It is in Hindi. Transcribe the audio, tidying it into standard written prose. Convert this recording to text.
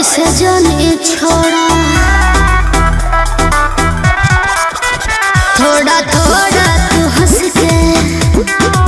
ऐसे जाने छोड़ा थोड़ा थोड़ा तू हंस के।